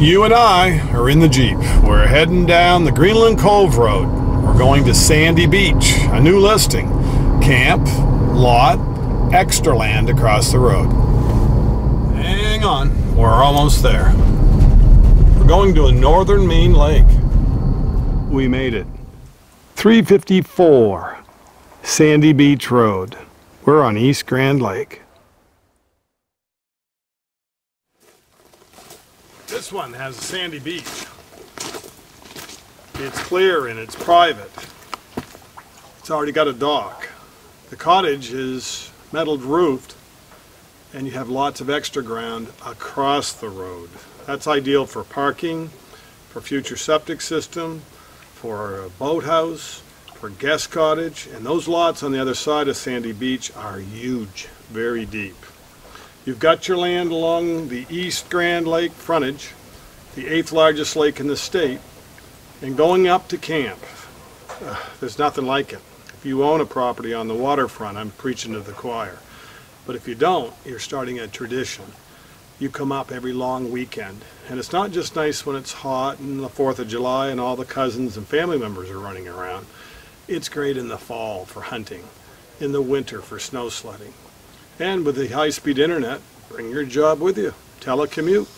You and I are in the Jeep. We're heading down the Greenland Cove Road. We're going to Sandy Beach, a new listing. Camp, lot, extra land across the road. Hang on, we're almost there. We're going to a northern Maine lake. We made it. 354 Sandy Beach Road. We're on East Grand Lake. This one has a sandy beach. It's clear and it's private. It's already got a dock. The cottage is metal roofed and you have lots of extra ground across the road. That's ideal for parking, for future septic system, for a boathouse, for guest cottage, and those lots on the other side of Sandy Beach are huge, very deep. You've got your land along the East Grand Lake frontage, the 8th largest lake in the state, and going up to camp. There's nothing like it. If you own a property on the waterfront, I'm preaching to the choir. But if you don't, you're starting a tradition. You come up every long weekend. And it's not just nice when it's hot and the 4th of July and all the cousins and family members are running around. It's great in the fall for hunting, in the winter for snow sledding. And with the high-speed internet, bring your job with you. Telecommute.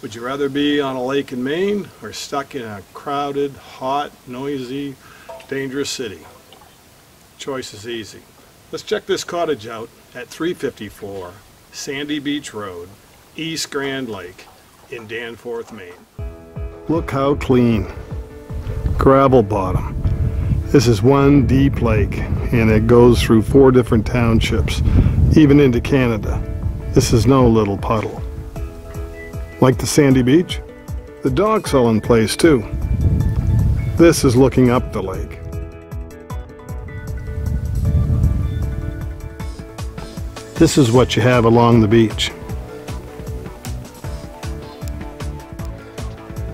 Would you rather be on a lake in Maine or stuck in a crowded, hot, noisy, dangerous city? Choice is easy. Let's check this cottage out at 354 Sandy Beach Road, East Grand Lake in Danforth, Maine. Look how clean. Gravel bottom. This is one deep lake and it goes through 4 different townships, even into Canada. This is no little puddle. Like the sandy beach, the dock's all in place too. This is looking up the lake. This is what you have along the beach.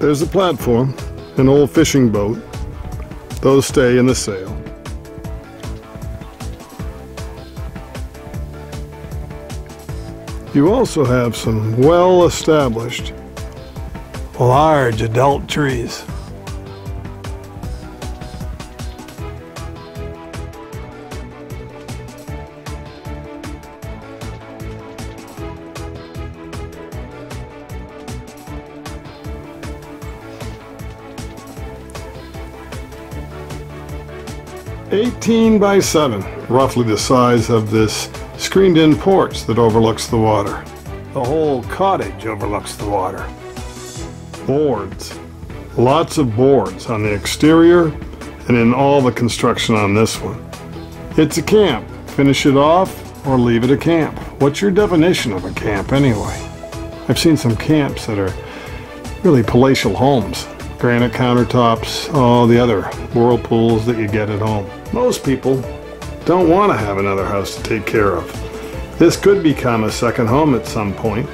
There's the platform, an old fishing boat. Those stay in the sail. You also have some well-established, large adult trees. "18 by 7", roughly the size of this screened-in porch that overlooks the water. The whole cottage overlooks the water. Boards. Lots of boards on the exterior and in all the construction on this one. It's a camp. Finish it off or leave it a camp. What's your definition of a camp anyway? I've seen some camps that are really palatial homes. Granite countertops, all the other whirlpools that you get at home. Most people don't want to have another house to take care of. This could become a second home at some point,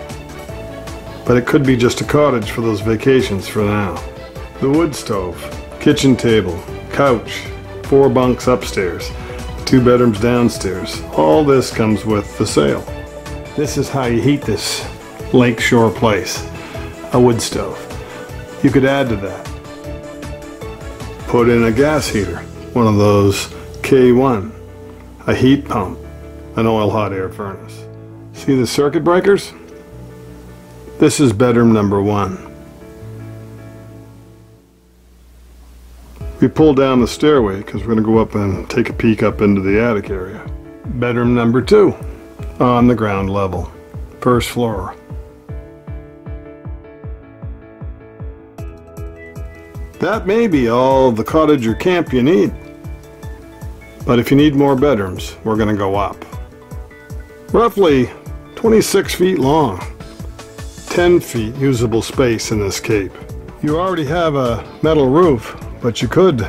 but it could be just a cottage for those vacations for now. The wood stove, kitchen table, couch, 4 bunks upstairs, 2 bedrooms downstairs. All this comes with the sale. This is how you heat this lakeshore place, a wood stove. You could add to that. Put in a gas heater, one of those K1, a heat pump, an oil hot air furnace. See the circuit breakers? This is bedroom number 1. We pull down the stairway because we're going to go up and take a peek up into the attic area. Bedroom number 2 on the ground level, first floor. That may be all the cottage or camp you need. But if you need more bedrooms, we're going to go up. Roughly 26 feet long, 10 feet usable space in this cape. You already have a metal roof, but you could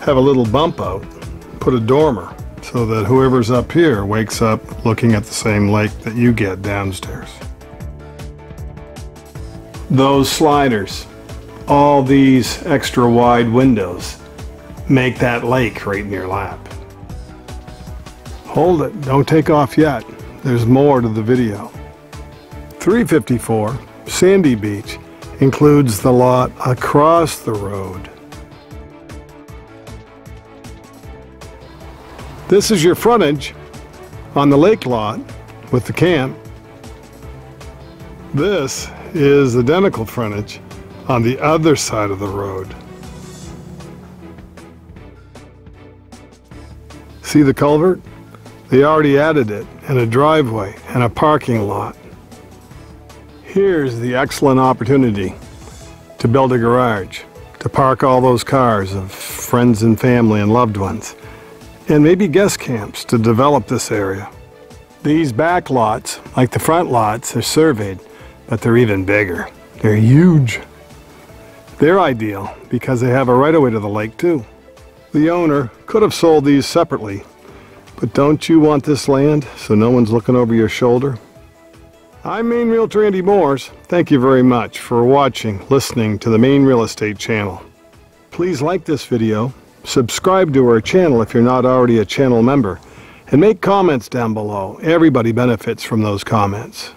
have a little bump out, put a dormer, so that whoever's up here wakes up looking at the same lake that you get downstairs. Those sliders. All these extra wide windows make that lake right in your lap. Hold it, don't take off yet. There's more to the video. 354 Sandy Beach includes the lot across the road. This is your frontage on the lake lot with the camp. This is identical frontage on the other side of the road. See the culvert? They already added it, and a driveway and a parking lot. Here's the excellent opportunity to build a garage, to park all those cars of friends and family and loved ones, and maybe guest camps to develop this area. These back lots, like the front lots, are surveyed, but they're even bigger. They're huge. They're ideal because they have a right-of-way to the lake too. The owner could have sold these separately, but don't you want this land so no one's looking over your shoulder? I'm Maine Realtor Andy Mooers. Thank you very much for watching, listening to the Maine Real Estate Channel. Please like this video, subscribe to our channel if you're not already a channel member, and make comments down below. Everybody benefits from those comments.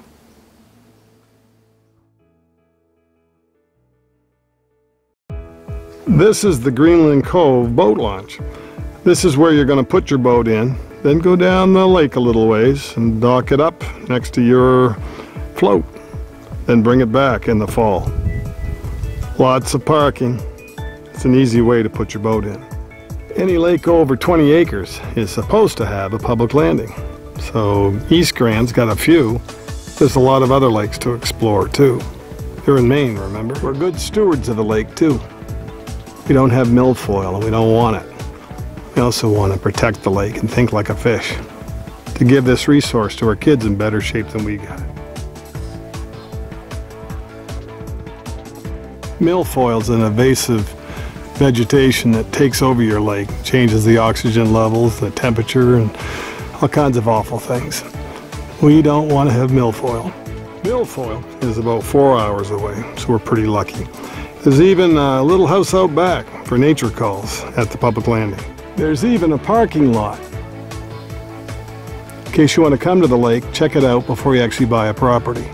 This is the Greenland Cove boat launch. This is where you're going to put your boat in, then go down the lake a little ways and dock it up next to your float, then bring it back in the fall. Lots of parking. It's an easy way to put your boat in. Any lake over 20 acres is supposed to have a public landing, so East Grand's got a few. There's a lot of other lakes to explore too. You're in Maine, remember? We're good stewards of the lake too. We don't have milfoil and we don't want it. We also want to protect the lake and think like a fish, to give this resource to our kids in better shape than we got. Milfoil's an invasive vegetation that takes over your lake, changes the oxygen levels, the temperature, and all kinds of awful things. We don't want to have milfoil. Milfoil is about 4 hours away, so we're pretty lucky. There's even a little house out back for nature calls at the public landing. There's even a parking lot. In case you want to come to the lake, check it out before you actually buy a property.